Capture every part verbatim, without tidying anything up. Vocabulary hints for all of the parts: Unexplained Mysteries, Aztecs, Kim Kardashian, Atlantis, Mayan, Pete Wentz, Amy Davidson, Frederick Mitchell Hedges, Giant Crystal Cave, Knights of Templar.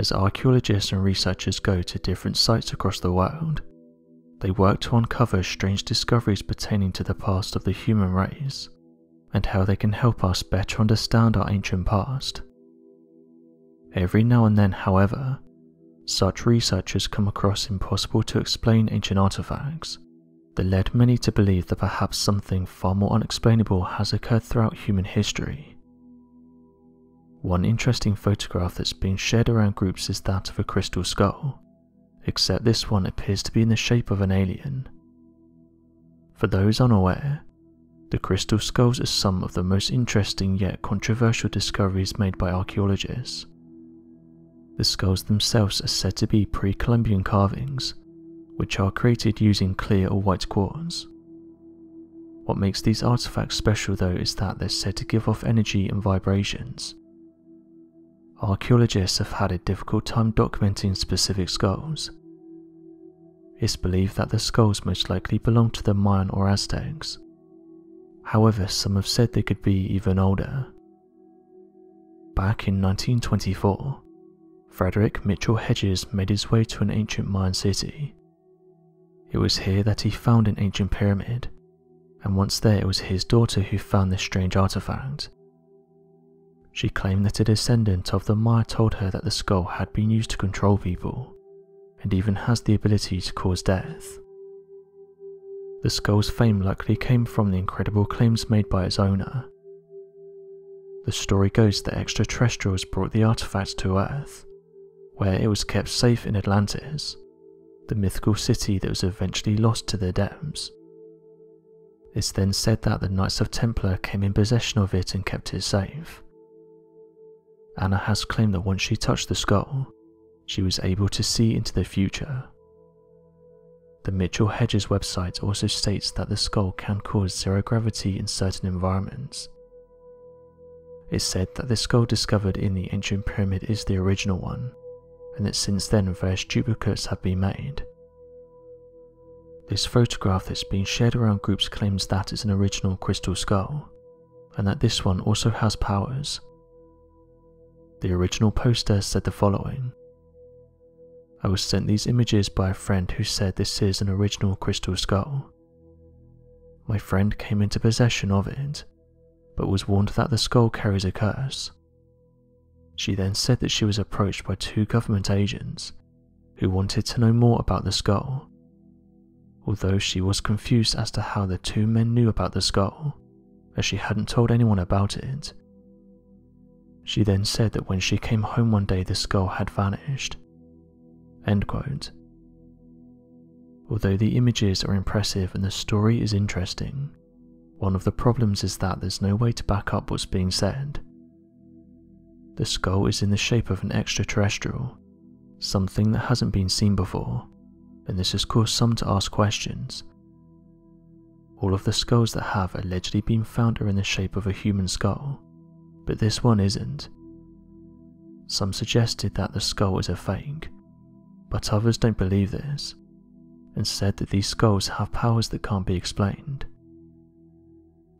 As archaeologists and researchers go to different sites across the world, they work to uncover strange discoveries pertaining to the past of the human race, and how they can help us better understand our ancient past. Every now and then, however, such researchers come across impossible to explain ancient artifacts that led many to believe that perhaps something far more unexplainable has occurred throughout human history. One interesting photograph that's been shared around groups is that of a crystal skull, except this one appears to be in the shape of an alien. For those unaware, the crystal skulls are some of the most interesting yet controversial discoveries made by archaeologists. The skulls themselves are said to be pre-Columbian carvings, which are created using clear or white quartz. What makes these artifacts special though is that they're said to give off energy and vibrations. Archaeologists have had a difficult time documenting specific skulls. It's believed that the skulls most likely belong to the Mayan or Aztecs. However, some have said they could be even older. Back in nineteen twenty-four, Frederick Mitchell Hedges made his way to an ancient Mayan city. It was here that he found an ancient pyramid, and once there it was his daughter who found this strange artifact. She claimed that a descendant of the Maya told her that the skull had been used to control people, and even has the ability to cause death. The skull's fame likely came from the incredible claims made by its owner. The story goes that extraterrestrials brought the artifact to Earth, where it was kept safe in Atlantis, the mythical city that was eventually lost to the depths. It's then said that the Knights of Templar came in possession of it and kept it safe. Anna has claimed that once she touched the skull, she was able to see into the future. The Mitchell Hedges website also states that the skull can cause zero gravity in certain environments. It's said that the skull discovered in the ancient pyramid is the original one, and that since then various duplicates have been made. This photograph that's been shared around groups claims that it's an original crystal skull, and that this one also has powers. The original poster said the following: "I was sent these images by a friend who said this is an original crystal skull. My friend came into possession of it, but was warned that the skull carries a curse. She then said that she was approached by two government agents who wanted to know more about the skull. Although she was confused as to how the two men knew about the skull, as she hadn't told anyone about it. She then said that when she came home one day the skull had vanished." End quote. Although the images are impressive and the story is interesting, one of the problems is that there's no way to back up what's being said. The skull is in the shape of an extraterrestrial, something that hasn't been seen before, and this has caused some to ask questions. All of the skulls that have allegedly been found are in the shape of a human skull, but this one isn't. Some suggested that the skull is a fake, but others don't believe this, and said that these skulls have powers that can't be explained.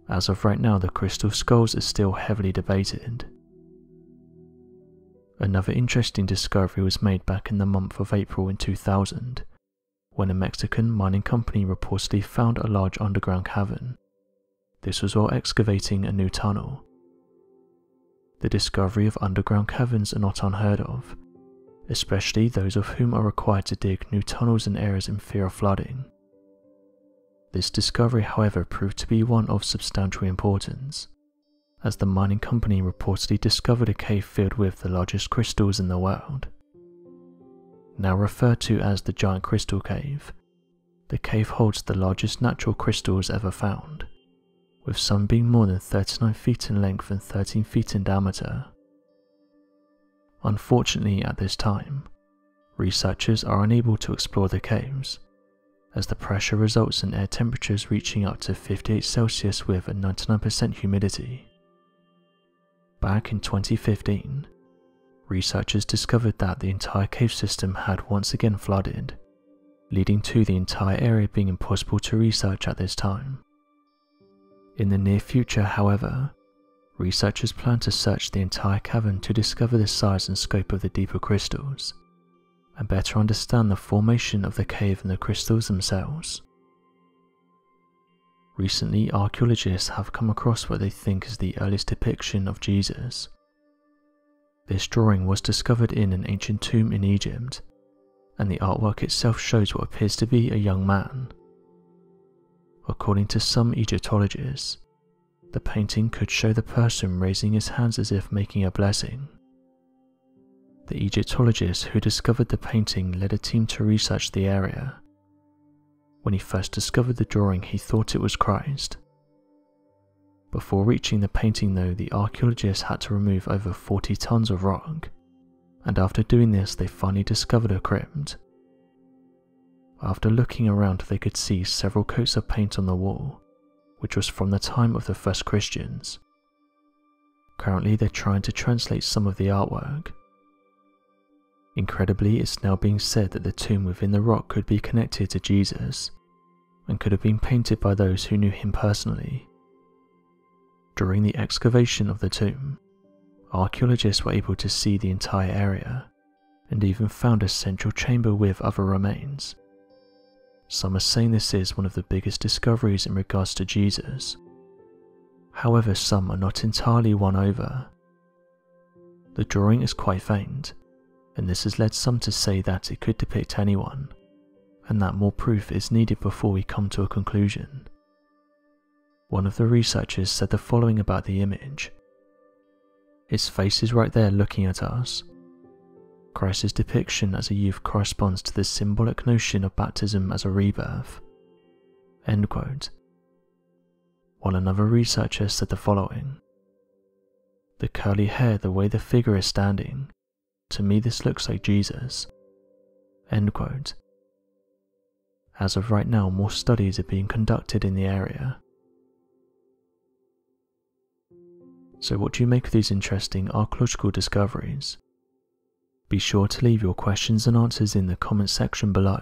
As of right now, the crystal skulls are still heavily debated. Another interesting discovery was made back in the month of April in two thousand, when a Mexican mining company reportedly found a large underground cavern. This was while excavating a new tunnel. The discovery of underground caverns are not unheard of, especially those of whom are required to dig new tunnels in areas in fear of flooding. This discovery, however, proved to be one of substantial importance, as the mining company reportedly discovered a cave filled with the largest crystals in the world. Now referred to as the Giant Crystal Cave, the cave holds the largest natural crystals ever found, with some being more than thirty-nine feet in length and thirteen feet in diameter. Unfortunately, at this time, researchers are unable to explore the caves, as the pressure results in air temperatures reaching up to fifty-eight Celsius with a ninety-nine percent humidity. Back in twenty fifteen, researchers discovered that the entire cave system had once again flooded, leading to the entire area being impossible to research at this time. In the near future, however, Researchers plan to search the entire cavern to discover the size and scope of the deeper crystals, and better understand the formation of the cave and the crystals themselves. Recently, archaeologists have come across what they think is the earliest depiction of Jesus. This drawing was discovered in an ancient tomb in Egypt, and the artwork itself shows what appears to be a young man. According to some Egyptologists, the painting could show the person raising his hands as if making a blessing. The Egyptologist who discovered the painting led a team to research the area. When he first discovered the drawing, he thought it was Christ. Before reaching the painting though, the archaeologists had to remove over forty tons of rock, and after doing this they finally discovered a crypt. After looking around, they could see several coats of paint on the wall, which was from the time of the first Christians. Currently, they're trying to translate some of the artwork. Incredibly, it's now being said that the tomb within the rock could be connected to Jesus, and could have been painted by those who knew him personally. During the excavation of the tomb, archaeologists were able to see the entire area, and even found a central chamber with other remains. Some are saying this is one of the biggest discoveries in regards to Jesus. However, some are not entirely won over. The drawing is quite faint, and this has led some to say that it could depict anyone, and that more proof is needed before we come to a conclusion. One of the researchers said the following about the image. His face is right there looking at us. Christ's depiction as a youth corresponds to the symbolic notion of baptism as a rebirth." End quote. While another researcher said the following. The curly hair, the way the figure is standing, to me this looks like Jesus. End quote. As of right now, more studies are being conducted in the area. So what do you make of these interesting archaeological discoveries? Be sure to leave your questions and answers in the comment section below,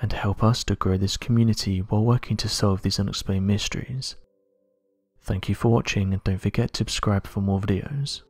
and help us to grow this community while working to solve these unexplained mysteries. Thank you for watching, and don't forget to subscribe for more videos.